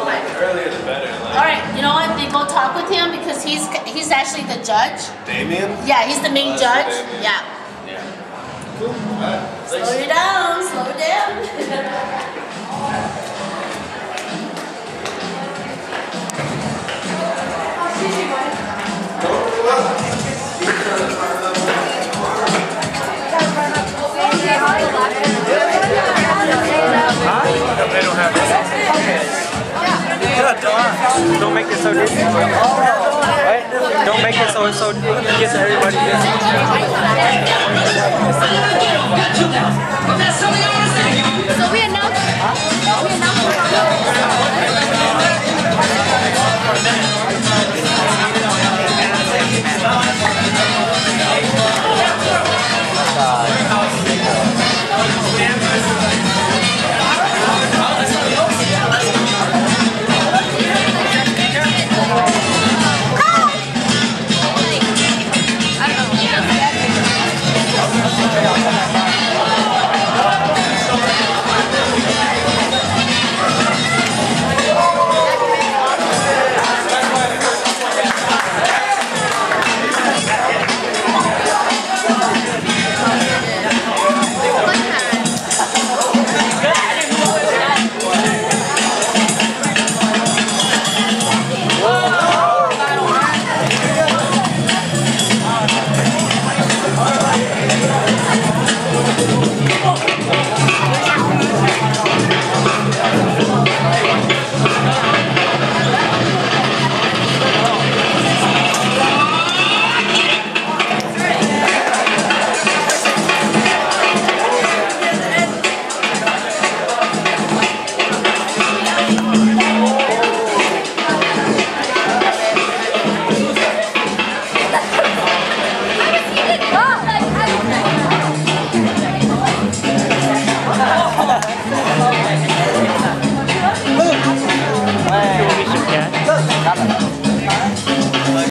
So like earlier the better. Like. All right, you know what? Then go talk with him because he's actually the judge. Damien? Yeah, he's the main judge. Damien. Yeah. Yeah. Cool. Slow you down. Slow down. Don't make it so dizzy. Right? Don't make it so it gets everybody dizzy. So we announced.